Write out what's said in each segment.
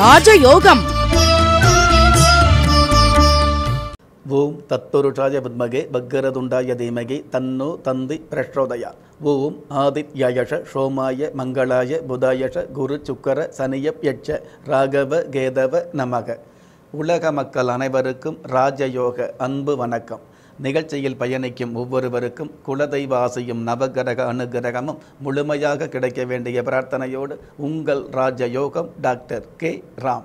Rajayogam. Voom Tatpurushaya Padmage, Bhagaradundaya Dhimage, Tanno Tandi Prashrodaya. Voom Adityayasha, Shomaya, Mangalaya, Budayasha, Guru Chukara, Saniya Yacha, Ragava, Gedava, Namaga. உலக மக்கள் அனைவருக்கும் ராஜயோக அன்பு வணக்கம். நிகழ்ச்சியில் பயணிக்கும் ஒவ்வொருவருக்கும் குலதெய்வ ஆசையும் நவகிரக அனுகிரகமும் முழுமையாக கிடைக்க வேண்டிய பிரார்த்தனையோடு உங்கள் ராஜயோகம் டாக்டர் கே. ராம்.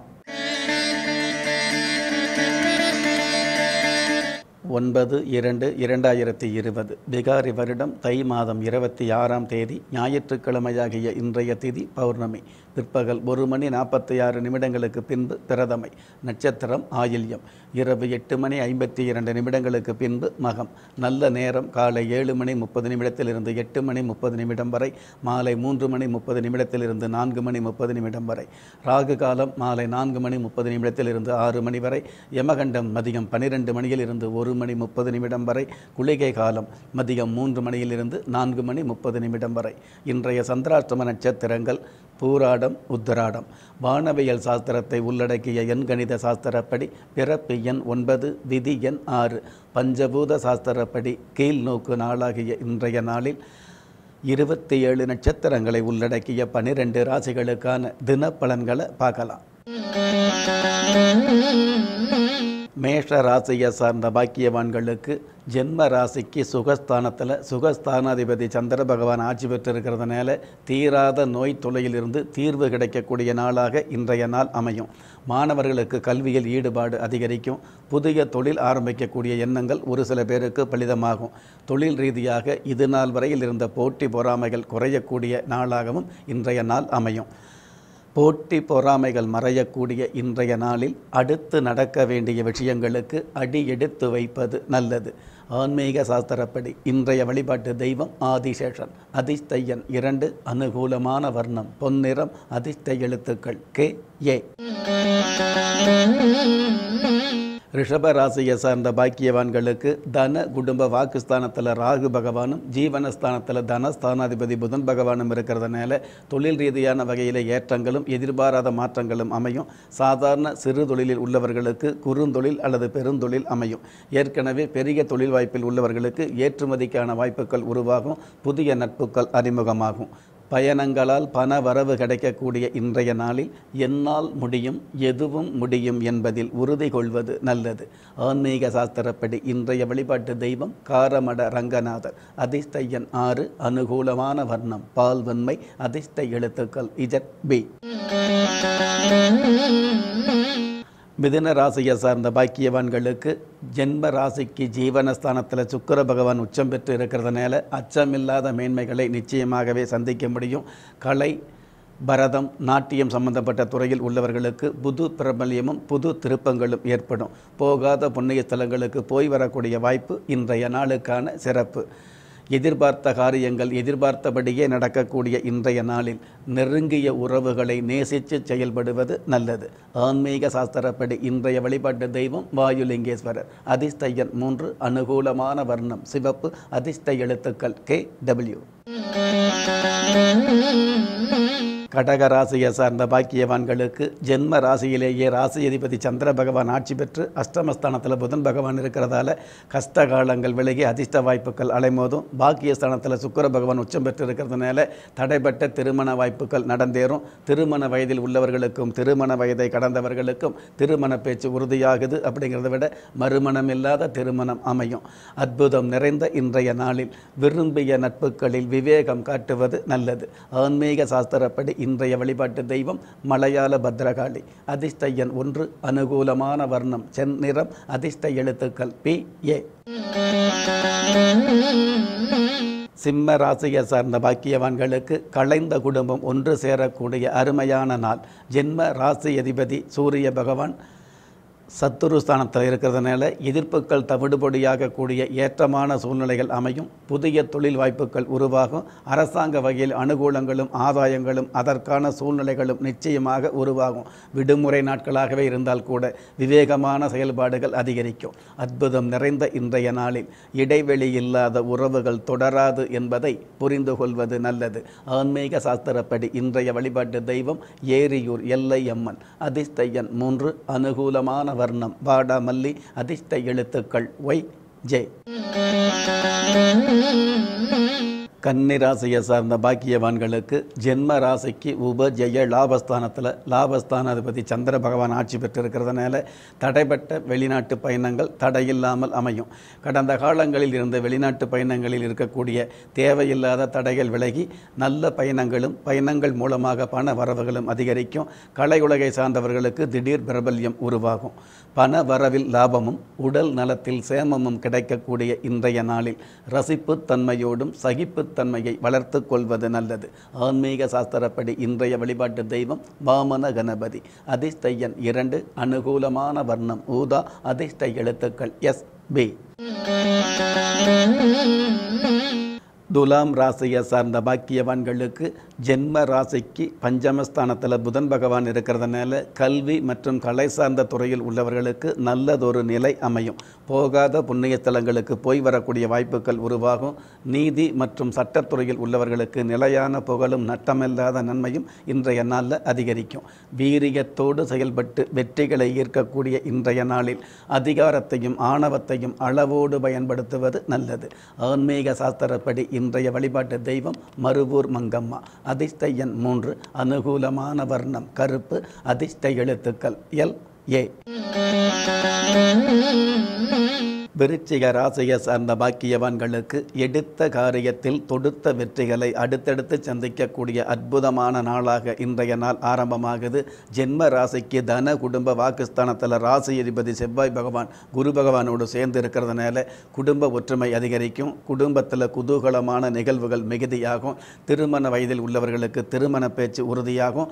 9-2-2020 விகாரி வருடம் தை மாதம் 26 தேதி ஞாயிற்றுக்கிழமையாகிய இன்றைய திதி பௌர்ணமி பிற்பகல் 1:46 பின்பு பிரதமை நட்சத்திரம் ஆயில்யம் இரவு 8:52 பின்பு மகம் நல்ல நேரம் காலை 7:30 8 :30 வரை மாலை 3:30 4:30 வரை ராகு காலம் மாலை 4:30 6 வரை யமகண்டம் மதியம் 12 1:30 வரை குளிகை காலம் மதியம் 3 4:30 வரை இன்றைய சந்திராஷ்டம நட்சத்திரங்கள் பூராடம் உத்தராடம் வானவியல் சாஸ்திரத்தை உள்ளடக்கிய எண்கணித சாஸ்திரப்படி பிறப்பு எண் 9 விதி எண் 6 பஞ்சபூத சாஸ்திரப்படி கீழ் நோக்கு நாளாகிய இன்றைய நாளில் 27 நட்சத்திரங்களை உள்ளடக்கிய 12 ராசிகளுக்கான தின பலன்களை பார்க்கலாம். மேஷ ராசியை சார்ந்த பாக்கியவான்களுக்கு ஜென்ம ராசிக்கு சுகஸ்தானத்தில் சுகஸ்தானாதிபதி சந்திர பகவான் ஆட்சி பெற்றிருக்கிறதுனால தீராத நோய் தொல்லையிலிருந்து தீர்வு கிடைக்கக்கூடிய நாளாக இன்றைய நாள் அமையும். மாணவர்களுக்கு கல்வியில் ஈடுபாடு அதிகரிக்கும். புதிய தொழில் ஆரம்பிக்கக்கூடிய எண்ணங்கள் ஒரு சில பேருக்கு பலிதமாகும். தொழில் ரீதியாக இது நாள் வரையில் இருந்த போட்டி பொறாமைகள் குறையக்கூடிய நாளாகவும் இன்றைய நாள் அமையும். போட்டி பொறாமைகள் மறையக்கூடிய இன்றைய நாளில் அடுத்து நடக்க வேண்டிய விஷயங்களுக்கு அடி எடுத்து வைப்பது நல்லது. ஆன்மீக சாஸ்திரப்படி இன்றைய வழிபாட்டு தெய்வம் ஆதிசேஷன். அதிஷ்டையன் 2 அனுகூலமான வர்ணம் பொன்னிறம். அதிஷ்ட எழுத்துக்கள் கே ஏ. ரிஷப ராசியை சார்ந்த பாக்கியவான்களுக்கு தன குடும்ப வாக்குஸ்தானத்தில் ராகு பகவானும் ஜீவனஸ்தானத்தில் தனஸ்தானாதிபதி புதன் பகவானும் இருக்கிறதுனால தொழில் ரீதியான வகையில் ஏற்றங்களும் எதிர்பாராத மாற்றங்களும் அமையும். சாதாரண சிறு தொழிலில் உள்ளவர்களுக்கு குறுந்தொழில் அல்லது பெருந்தொழில் அமையும். ஏற்கனவே பெரிய தொழில் வாய்ப்பில் உள்ளவர்களுக்கு ஏற்றுமதிக்கான வாய்ப்புகள் உருவாகும். புதிய நட்புகள் அறிமுகமாகும். பயணங்களால் பண வரவு கிடைக்கக்கூடிய இன்றைய நாளில் என்னால் முடியும் எதுவும் முடியும் என்பதில் உறுதி கொள்வது நல்லது. ஆன்மீக சாஸ்திரப்படி இன்றைய வழிபாட்டு தெய்வம் காரமட ரங்கநாதர். அதிஷ்டையன் 6 அனுகூலமான வர்ணம் பால்வன்மை. அதிஷ்ட எழுத்துக்கள் இஜட் பி. மிதுன ராசியை சார்ந்த பாக்கியவான்களுக்கு ஜென்ம ராசிக்கு ஜீவனஸ்தானத்தில் சுக்கிர பகவான் உச்சம் பெற்று இருக்கிறதுனால அச்சமில்லாத மேன்மைகளை நிச்சயமாகவே சந்திக்க முடியும். கலை பரதம் நாட்டியம் சம்பந்தப்பட்ட துறையில் உள்ளவர்களுக்கு புது பிரபல்யமும் புது திருப்பங்களும் ஏற்படும். போகாத புண்ணிய ஸ்தலங்களுக்கு போய் வரக்கூடிய வாய்ப்பு இன்றைய நாளுக்கான சிறப்பு. எதிர்பார்த்த காரியங்கள் எதிர்பார்த்தபடியே நடக்கக்கூடிய இன்றைய நாளில் நெருங்கிய உறவுகளை நேசித்து செயல்படுவது நல்லது. ஆன்மீக சாஸ்திரப்படி இன்றைய வழிபாட்டு தெய்வம் வாயுலிங்கேஸ்வரர். அதிஷ்டையன் 3 அனுகூலமான வர்ணம் சிவப்பு. அதிஷ்ட எழுத்துக்கள் கே டபிள்யூ. கடக ராசியை சார்ந்த பாக்கியவான்களுக்கு ஜென்ம ராசியிலேயே ராசி அதிபதி சந்திர பகவான் ஆட்சி பெற்று அஷ்டமஸ்தானத்தில் புதன் பகவான் இருக்கிறதால கஷ்ட காலங்கள் விலகி அதிர்ஷ்ட வாய்ப்புகள் அலைமோதும். பாக்கியஸ்தானத்தில் சுக்கிர பகவான் உச்சம் பெற்று இருக்கிறதுனால தடைப்பட்ட திருமண வாய்ப்புகள் நடந்தேறும். திருமண வயதில் உள்ளவர்களுக்கும் திருமண வயதை கடந்தவர்களுக்கும் திருமண பேச்சு உறுதியாகுது. அப்படிங்கிறத விட மறுமணம் இல்லாத திருமணம் அமையும். அற்புதம் நிறைந்த இன்றைய நாளில் விரும்பிய நட்புகளில் விவேகம் காட்டுவது நல்லது. ஆன்மீக சாஸ்திரப்படி இன்றைய வழிபாட்டு தெய்வம் மலையாள பத்ரகாளி. அதிஷ்டையன் 1 அனுகூலமான வர்ணம் செந்நிறம். அதிஷ்ட எழுத்துக்கள் பி ஏ. சிம்ம ராசியை சார்ந்த பாக்கியவான்களுக்கு கலைந்த குடும்பம் ஒன்று சேரக்கூடிய அருமையான நாள். ஜென்ம ராசி அதிபதி சூரிய பகவான் சத்துரு ஸ்தானத்தில் இருக்கிறதுனால எதிர்ப்புகள் தவிடுபடியாக கூடிய ஏற்றமான சூழ்நிலைகள் அமையும். புதிய தொழில் வாய்ப்புகள் உருவாகும். அரசாங்க வகையில் அனுகூலங்களும் ஆதாயங்களும் அதற்கான சூழ்நிலைகளும் நிச்சயமாக உருவாகும். விடுமுறை நாட்களாகவே இருந்தால் கூட விவேகமான செயல்பாடுகள் அதிகரிக்கும். அற்புதம் நிறைந்த இன்றைய நாளில் இடைவெளி இல்லாத உறவுகள் தொடராது என்பதை புரிந்து கொள்வது நல்லது. ஆன்மீக சாஸ்திரப்படி இன்றைய வழிபாட்டு தெய்வம் ஏரியூர் எல்லை அம்மன். அதிர்ஷ்ட எண் 3. அனுகூலமான வர்ணம் வாடாமல்லி. அதிர்ஷ்ட எழுத்துக்கள் ஒய் ஜே. கன்னிராசியை சார்ந்த பாக்கியவான்களுக்கு ஜென்ம ராசிக்கு உபஜய லாபஸ்தானத்தில் லாபஸ்தானாதிபதி சந்திர பகவான் ஆட்சி பெற்றிருக்கிறதுனால தடைப்பட்ட வெளிநாட்டு பயணங்கள் தடையில்லாமல் அமையும். கடந்த காலங்களில் இருந்த வெளிநாட்டு பயணங்களில் இருக்கக்கூடிய தேவையில்லாத தடைகள் விலகி நல்ல பயணங்கள் மூலமாக பண வரவுகளும் அதிகரிக்கும். கலையுலகை சார்ந்தவர்களுக்கு திடீர் பிரபல்யம் உருவாகும். பண வரவில் லாபமும் உடல் நலத்தில் சேமமும் கிடைக்கக்கூடிய இன்றைய நாளில் ரசிப்பு தன்மையோடும் சகிப்பு தன்மையை வளர்த்து கொள்வது நல்லது. ஆன்மீக சாஸ்திரப்படி இன்றைய வழிபாட்டு தெய்வம் வாமன கணபதி. அதிர்ஷ்ட எண் 2. அனுகூலமான வர்ணம் ஊதா. அதிர்ஷ்ட எழுத்துக்கள் எஸ் பி. துலாம் ராசியை சார்ந்த பாக்கியவான்களுக்கு ஜென்ம ராசிக்கு பஞ்சமஸ்தானத்தில் புதன் பகவான் இருக்கிறதுனால கல்வி மற்றும் கலை சார்ந்த துறையில் உள்ளவர்களுக்கு நல்லதொரு நிலை அமையும். போகாத புண்ணிய ஸ்தலங்களுக்கு போய் வரக்கூடிய வாய்ப்புகள் உருவாகும். நீதி மற்றும் சட்டத்துறையில் உள்ளவர்களுக்கு நிலையான புகழும் நட்டமில்லாத நன்மையும் இன்றைய நாளில் அதிகரிக்கும். வீரியத்தோடு செயல்பட்டு வெற்றிகளை ஈர்க்கக்கூடிய இன்றைய நாளில் அதிகாரத்தையும் ஆணவத்தையும் அளவோடு பயன்படுத்துவது நல்லது. ஆன்மீக சாஸ்திரப்படி இன்றைய வழிபாட்டு தெய்வம் மருவூர் மங்கம்மா. அதிர்ஷ்ட எண் 3. அனுகூலமான வர்ணம் கருப்பு. அதிர்ஷ்ட எழுத்துக்கள் எல் ஏ. விருச்சிக ராசியை சார்ந்த பாக்கியவான்களுக்கு எடுத்த காரியத்தில் தொடுத்த வெற்றிகளை அடுத்தடுத்து சந்திக்கக்கூடிய அற்புதமான நாளாக இன்றைய நாள் ஆரம்பமாகுது. ஜென்ம ராசிக்கு தன குடும்ப வாக்குஸ்தானத்தில் ராசி அதிபதி செவ்வாய் பகவான் குரு பகவானோடு சேர்ந்து இருக்கிறதுனால குடும்ப ஒற்றுமை அதிகரிக்கும். குடும்பத்தில் குதூகலமான நிகழ்வுகள் மிகுதியாகும். திருமண வயதில் உள்ளவர்களுக்கு திருமண பேச்சு உறுதியாகும்.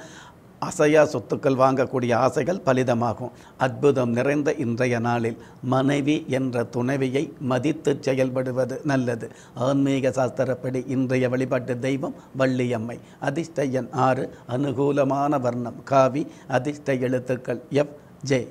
அசையா சொத்துக்கள் வாங்கக்கூடிய ஆசைகள் பலிதமாகும். அற்புதம் நிறைந்த இன்றைய நாளில் மனைவி என்ற துணைவியை மதித்து செயல்படுவது நல்லது. ஆன்மீக சாஸ்திரப்படி இன்றைய வழிபாட்டு தெய்வம் வள்ளியம்மை. அதிர்ஷ்ட எண் 6. அனுகூலமான வர்ணம் காவி. அதிர்ஷ்ட எழுத்துக்கள் எஃப் ஜே.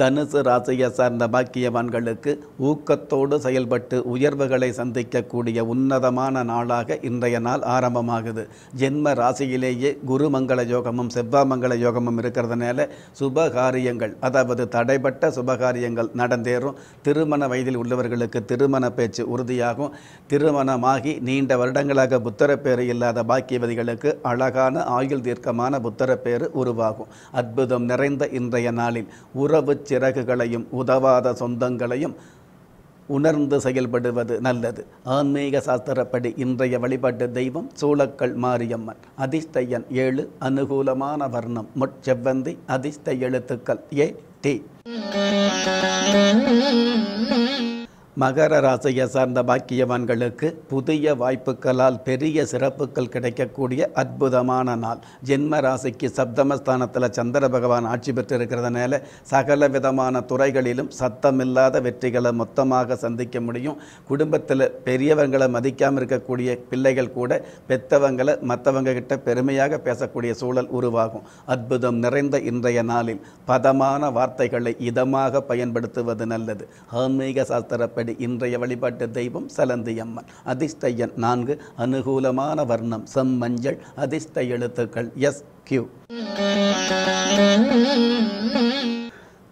தனுசு ராசியை சார்ந்த பாக்கியவான்களுக்கு ஊக்கத்தோடு செயல்பட்டு உயர்வுகளை சந்திக்கக்கூடிய உன்னதமான நாளாக இன்றைய நாள் ஆரம்பமாகுது. ஜென்ம ராசியிலேயே குருமங்கள யோகமும் செவ்வாமங்கள யோகமும் இருக்கிறதுனால சுபகாரியங்கள், அதாவது தடைப்பட்ட சுபகாரியங்கள் நடந்தேறும். திருமண வயதில் உள்ளவர்களுக்கு திருமண பேச்சு உறுதியாகும். திருமணமாகி நீண்ட வருடங்களாக புத்திரப்பேறு இல்லாத பாக்கியவதிகளுக்கு அழகான ஆயுள் தீர்க்கமான புத்திரப்பேறு உருவாகும். அற்புதம் நிறைந்த இன்றைய நாளில் உறவு சிறகுகளையும் உதவாத சொந்தங்களையும் உணர்ந்து செயல்படுவது நல்லது. ஆன்மீக சாஸ்திரப்படி இன்றைய வழிபாட்டு தெய்வம் சூளக்கல் மாரியம்மன். அதிர்ஷ்ட எண் 7. அனுகூலமான வர்ணம் முட்செவ்வந்தி. அதிர்ஷ்ட எழுத்துக்கள் ஏ டி. மகர ராசியை சார்ந்த பாக்கியவான்களுக்கு புதிய வாய்ப்புகளால் பெரிய சிறப்புகள் கிடைக்கக்கூடிய அற்புதமான நாள். ஜென்ம ராசிக்கு சப்தமஸ்தானத்தில் சந்திர பகவான் ஆட்சி பெற்றிருக்கிறதுனால சகல விதமான துறைகளிலும் சத்தமில்லாத வெற்றிகளை மொத்தமாக சந்திக்க முடியும். குடும்பத்தில் பெரியவங்களை மதிக்காமல் இருக்கக்கூடிய பிள்ளைகள் கூட பெற்றவங்களை மற்றவங்ககிட்ட பெருமையாக பேசக்கூடிய சூழல் உருவாகும். அற்புதம் நிறைந்த இன்றைய நாளில் பதமான வார்த்தைகளை இதமாக பயன்படுத்துவது நல்லது. ஆன்மீக சாஸ்திரப்படி இன்றைய வழிபாட்டு தெய்வம் சலந்தியம்மன். அதிர்ஷ்ட எண் 4. அனுகூலமான வர்ணம் செம்மஞ்சள். அதிர்ஷ்ட எழுத்துக்கள் எஸ் கியூ.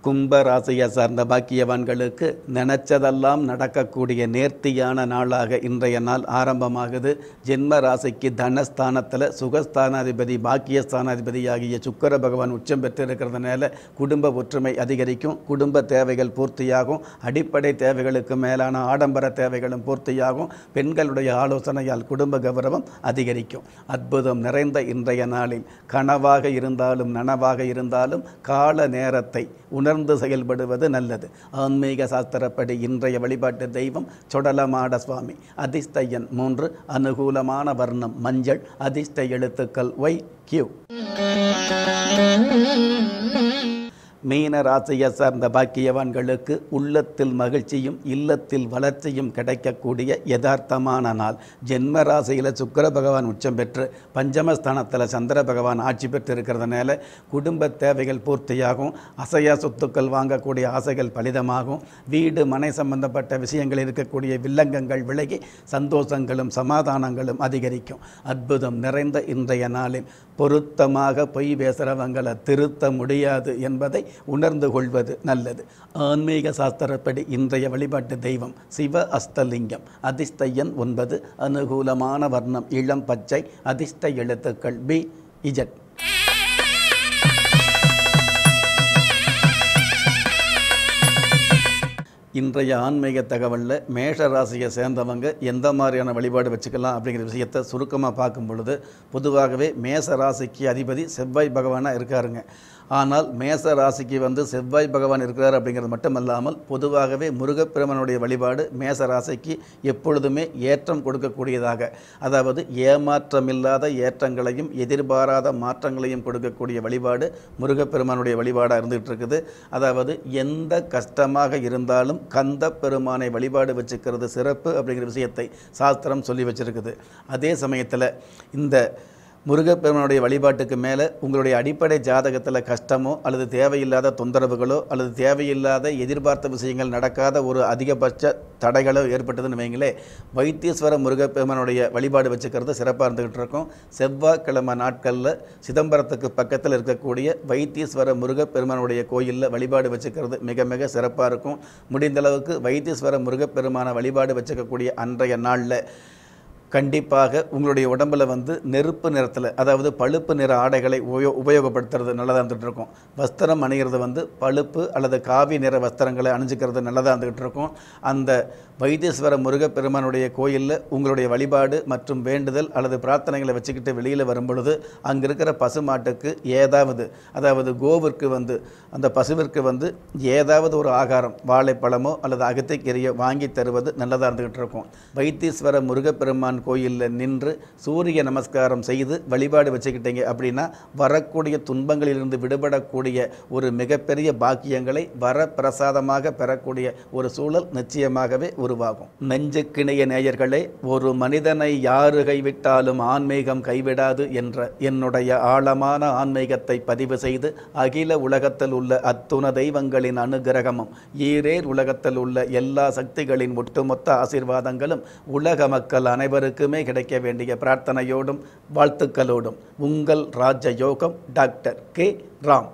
கும்ப ராசியை சார்ந்த பாக்கியவான்களுக்கு நினைச்சதெல்லாம் நடக்கக்கூடிய நேர்த்தியான நாளாக இன்றைய நாள் ஆரம்பமாகுது. ஜென்ம ராசிக்கு தனஸ்தானத்தில் சுகஸ்தானாதிபதி பாக்கியஸ்தானாதிபதி ஆகிய சுக்கர பகவான் உச்சம் பெற்றிருக்கிறதுனால குடும்ப ஒற்றுமை அதிகரிக்கும். குடும்ப தேவைகள் பூர்த்தியாகும். அடிப்படை தேவைகளுக்கு மேலான ஆடம்பர தேவைகளும் பூர்த்தியாகும். பெண்களுடைய ஆலோசனையால் குடும்ப கௌரவம் அதிகரிக்கும். அற்புதம் நிறைந்த இன்றைய நாளில் கனவாக இருந்தாலும் நனவாக இருந்தாலும் கால நேரத்தை உணர் தொடர்ந்து செயல்படுவது நல்லது. ஆன்மீக சாஸ்திரப்படி இன்றைய வழிபாட்டு தெய்வம் சொடலமாட சுவாமி. அதிஷ்டயன் 3. அனுகூலமான வர்ணம் மஞ்சள். அதிஷ்ட எழுத்துக்கள் YQ. மீன ராசியை சார்ந்த பாக்கியவான்களுக்கு உள்ளத்தில் மகிழ்ச்சியும் இல்லத்தில் வளர்ச்சியும் கிடைக்கக்கூடிய யதார்த்தமான நாள். ஜென்ம ராசியில் சுக்கிர பகவான் உச்சம் பெற்று பஞ்சமஸ்தானத்தில் சந்திர பகவான் ஆட்சி பெற்று இருக்கிறதுனால குடும்ப தேவைகள் பூர்த்தியாகும். அசையா சொத்துக்கள் வாங்கக்கூடிய ஆசைகள் பலிதமாகும். வீடு மனை சம்பந்தப்பட்ட விஷயங்கள் இருக்கக்கூடிய வில்லங்கங்கள் விலகி சந்தோஷங்களும் சமாதானங்களும் அதிகரிக்கும். அற்புதம் நிறைந்த இன்றைய நாளில் பொருத்தமாக பொய் பேசுகிறவங்களை திருத்த முடியாது என்பதை உணர்ந்து கொள்வது நல்லது. ஆன்மீக சாஸ்திரப்படி இன்றைய வழிபாட்டு தெய்வம் சிவ அஸ்தலிங்கம். அதிஷ்டயன் 9. அனுகூலமான வர்ணம் இளம் பச்சை. அதிஷ்ட எழுத்துக்கள் BZ. இன்றைய ஆன்மீக தகவலில் மேஷ ராசியை சேர்ந்தவங்க எந்த மாதிரியான வழிபாடு வச்சுக்கலாம் அப்படிங்கிற விஷயத்தை சுருக்கமாக பார்க்கும் பொழுது, பொதுவாகவே மேஷ ராசிக்கு அதிபதி செவ்வாய் பகவானாக இருக்காருங்க. ஆனால் மேஷ ராசிக்கு செவ்வாய் பகவான் இருக்கிறார் அப்படிங்கிறது மட்டுமல்லாமல் பொதுவாகவே முருகப்பெருமானுடைய வழிபாடு மேஷ ராசிக்கு எப்பொழுதுமே ஏற்றம் கொடுக்கக்கூடியதாக, அதாவது ஏமாற்றமில்லாத ஏற்றங்களையும் எதிர்பாராத மாற்றங்களையும் கொடுக்கக்கூடிய வழிபாடு முருகப்பெருமானுடைய வழிபாடாக இருந்துகிட்டு இருக்குது. அதாவது எந்த கஷ்டமாக இருந்தாலும் கந்த பெருமானை வழிபாடு வச்சுக்கிறது சிறப்பு அப்படிங்கிற விஷயத்தை சாஸ்திரம் சொல்லி வச்சுருக்குது. அதே சமயத்தில் இந்த முருகப்பெருமானுடைய வழிபாட்டுக்கு மேலே உங்களுடைய அடிப்படை ஜாதகத்தில் கஷ்டமோ அல்லது தேவையில்லாத தொந்தரவுகளோ அல்லது தேவையில்லாத எதிர்பார்த்த விஷயங்கள் நடக்காத ஒரு அதிகபட்ச தடைகளோ ஏற்பட்டதுன்னு வைங்களே, வைத்தீஸ்வர முருகப்பெருமானுடைய வழிபாடு வச்சுக்கிறது சிறப்பாக இருந்துக்கிட்டு இருக்கும். செவ்வாய்க்கிழமை நாட்களில் சிதம்பரத்துக்கு பக்கத்தில் இருக்கக்கூடிய வைத்தீஸ்வர முருகப்பெருமானுடைய கோயிலில் வழிபாடு வச்சுக்கிறது மிக மிக சிறப்பாக இருக்கும். முடிந்தளவுக்கு வைத்தீஸ்வர முருகப்பெருமான வழிபாடு வச்சுக்கக்கூடிய அன்றைய நாளில் கண்டிப்பாக உங்களுடைய உடம்பில் நெருப்பு நிறத்தில், அதாவது பழுப்பு நிற ஆடைகளை உபயோகப்படுத்துறது நல்லதாக இருந்துகிட்டு இருக்கும். வஸ்திரம் அணிகிறது பழுப்பு அல்லது காவி நிற வஸ்திரங்களை அணிஞ்சிக்கிறது நல்லதாக இருந்துகிட்டு இருக்கும். அந்த வைத்தீஸ்வர முருகப்பெருமானுடைய கோயிலில் உங்களுடைய வழிபாடு மற்றும் வேண்டுதல் அல்லது பிரார்த்தனைகளை வச்சுக்கிட்டு வெளியில் வரும்பொழுது அங்கே இருக்கிற பசுமாட்டுக்கு ஏதாவது, அதாவது கோவிற்கு அந்த பசுவிற்கு ஏதாவது ஒரு ஆகாரம் வாழைப்பழமோ அல்லது அகத்திக்கீரையோ வாங்கி தருவது நல்லதாக இருந்துகிட்டு இருக்கும். வைத்தீஸ்வர முருகப்பெருமான் கோயிலில் நின்று சூரிய நமஸ்காரம் செய்து வழிபாடு வச்சுக்கிட்டீங்க அப்படின்னா வரக்கூடிய துன்பங்களிலிருந்து விடுபடக்கூடிய ஒரு மிகப்பெரிய பாக்கியங்களை வரப்பிரசாதமாக பெறக்கூடிய ஒரு சூழல் நிச்சயமாகவே உருவாகும். நெஞ்சுக்கிணைய நேயர்களே, ஒரு மனிதனை யாரு கைவிட்டாலும் ஆன்மீகம் கைவிடாது என்ற என்னுடைய ஆழமான ஆன்மீகத்தை பதிவு செய்து அகில உலகத்தில் உள்ள அத்துண தெய்வங்களின் அனுகிரகமும் ஈரேர் உலகத்தில் உள்ள எல்லா சக்திகளின் ஒட்டுமொத்த ஆசீர்வாதங்களும் உலக மக்கள் அனைவரும் கிடைக்க வேண்டிய பிரார்த்தனையோடும் வாழ்த்துக்களோடும் உங்கள் ராஜயோகம் டாக்டர் K. ராம்.